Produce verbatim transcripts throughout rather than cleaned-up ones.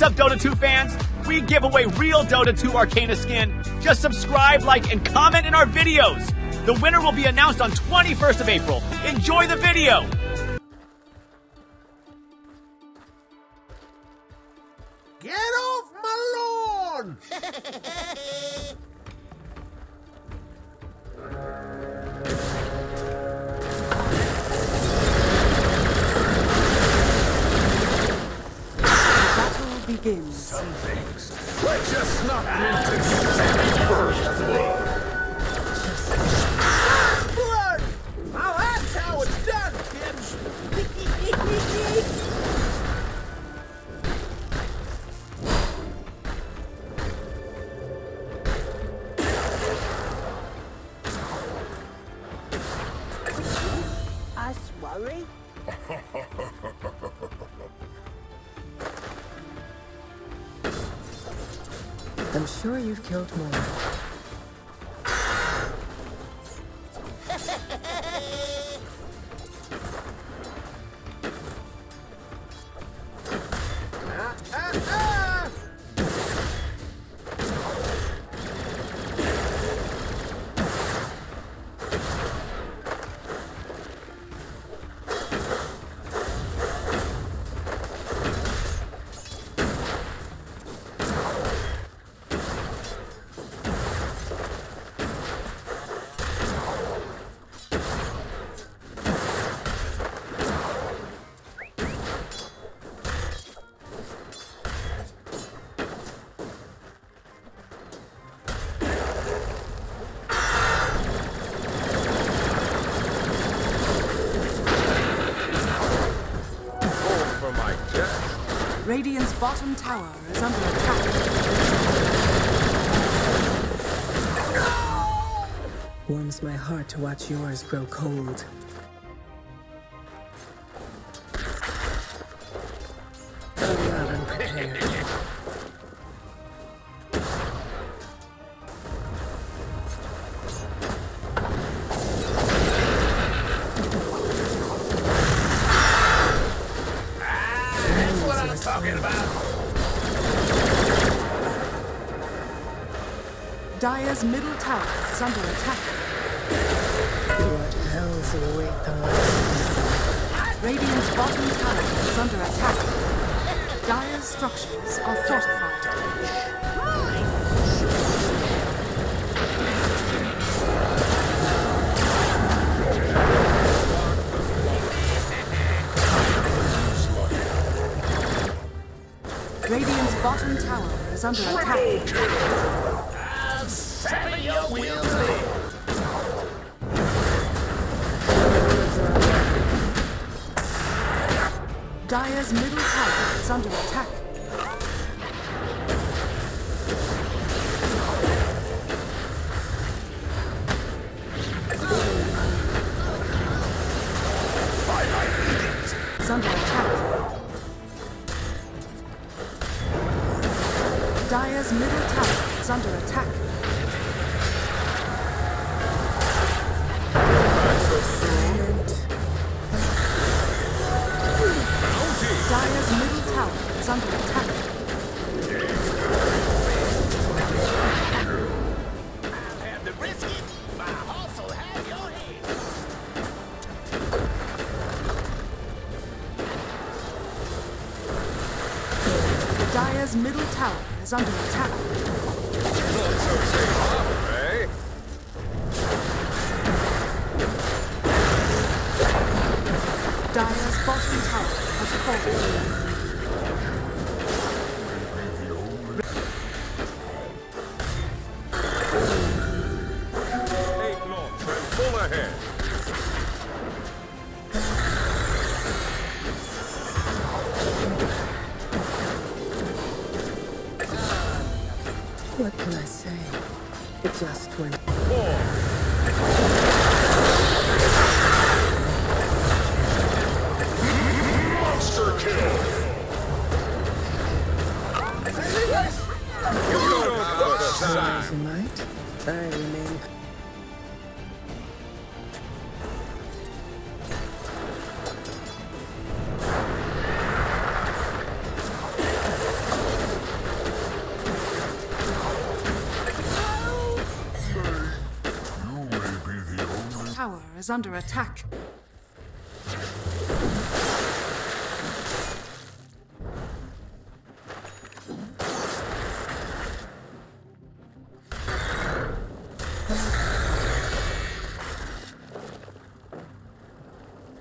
What's up, Dota two fans? We give away real Dota two Arcana skin. Just subscribe, like, and comment in our videos. The winner will be announced on twenty-first of April. Enjoy the video. Get off my lawn! Battle begins. Some things were just not meant to be first blood. First blood! Now that's how it's done, kids! Worry? I'm sure you've killed more. Radiant's bottom tower is under attack. No! Warms my heart to watch yours grow cold. I'm not unprepared. Dire's middle tower is under attack. What hells await them? Radiant's bottom tower is under attack. Dire's structures are fortified. Radiant's bottom tower is under attack. I'll sever your wheels in. Dire's middle tower is under attack. It's under attack. Dire's middle tower is under attack. Dire's middle tower is under attack. I'll have the brisket, but I'll also have your head. Dire's middle tower is under attack. Dire's bottom tower has fallen. Take more, Trent. Full ahead. What can I say? It just went four. Monster kill. You don't have tonight. I remain. is under attack.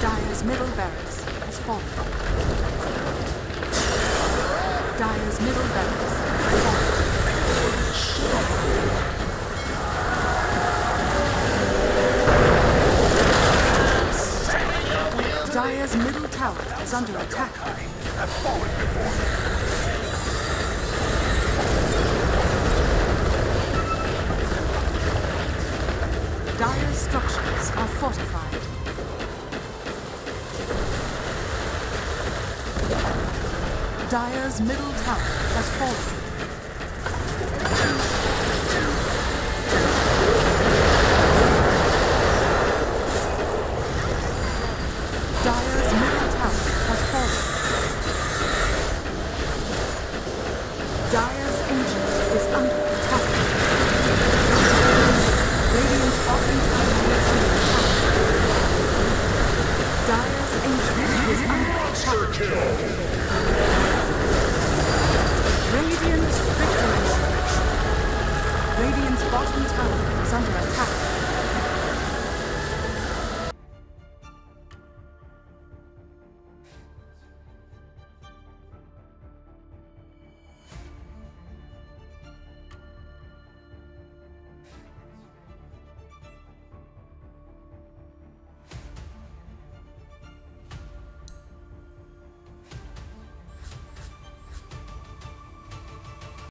Dire's middle tower is under attack. I've fallen before. Dire's structures are fortified. Dire's middle tower has fallen. Radiant's bottom tower is under attack.